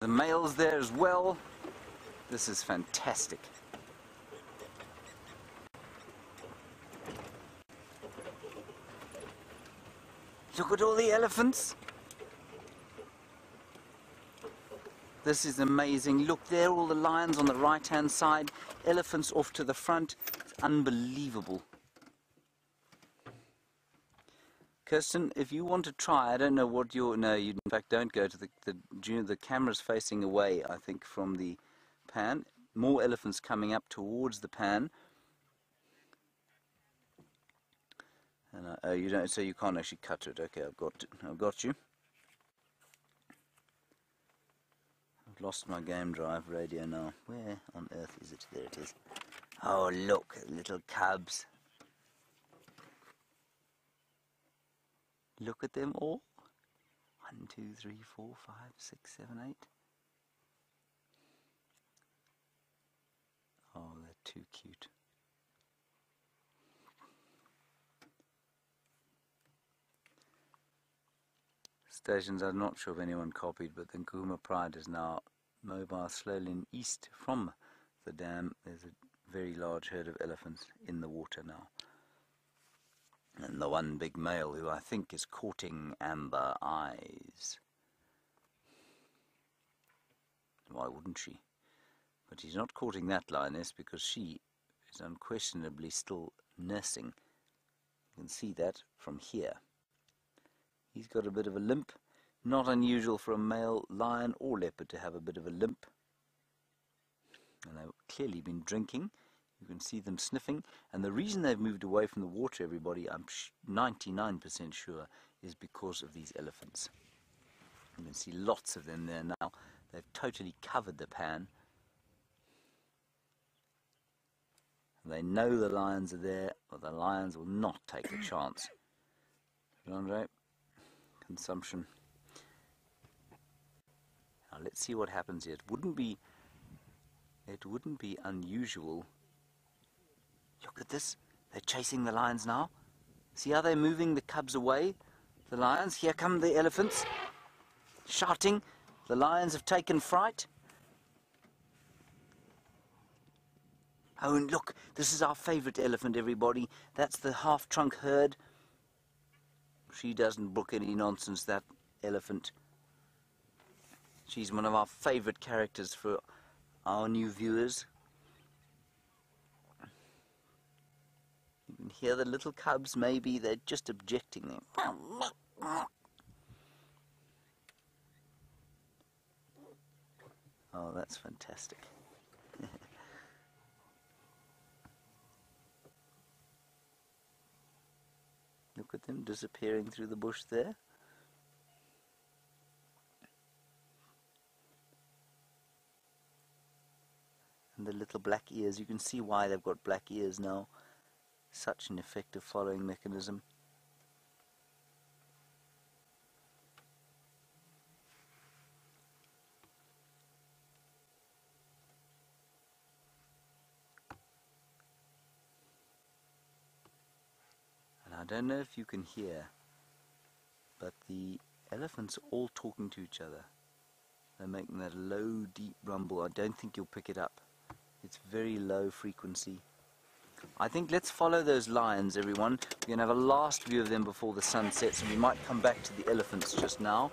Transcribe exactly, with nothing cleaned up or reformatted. The male's there as well. This is fantastic. Look at all the elephants. This is amazing. Look, there are all the lions on the right-hand side, elephants off to the front. It's unbelievable. Kirsten, if you want to try, I don't know what you're... No, you in fact don't go to the... The, the camera's facing away, I think, from the pan. More elephants coming up towards the pan. And I, oh, you don't... So you can't actually cut it. Okay, I've got, I've got you. I've lost my game drive radio now. Where on earth is it? There it is. Oh, look, little cubs. Look at them all. One, two, three, four, five, six, seven, eight. Oh, they're too cute. Stations, I'm not sure if anyone copied, but the Nkuhuma Pride is now mobile slowly east from the dam. There's a very large herd of elephants in the water now. And the one big male who I think is courting Amber Eyes. Why wouldn't she? But he's not courting that lioness because she is unquestionably still nursing. You can see that from here. He's got a bit of a limp. Not unusual for a male lion or leopard to have a bit of a limp. And they've clearly been drinking. You can see them sniffing, and the reason they've moved away from the water, everybody, I'm ninety-nine percent sure, is because of these elephants. You can see lots of them there now. They've totally covered the pan. They know the lions are there, but the lions will not take a chance. Andre, consumption. Now let's see what happens here. It wouldn't be, it wouldn't be unusual. Look at this, they're chasing the lions now. See how they're moving the cubs away? The lions, here come the elephants, shouting. The lions have taken fright. Oh, and look, this is our favourite elephant, everybody. That's the half-trunk herd. She doesn't brook any nonsense, that elephant. She's one of our favourite characters for our new viewers. You can hear the little cubs, maybe, they're just objecting there. Oh, that's fantastic. Look at them disappearing through the bush there. And the little black ears, you can see why they've got black ears now. Such an effective following mechanism. And I don't know if you can hear, but the elephants are all talking to each other. They're making that low, deep rumble. I don't think you'll pick it up. It's very low frequency. I think let's follow those lions, everyone. We're going to have a last view of them before the sun sets, and we might come back to the elephants just now.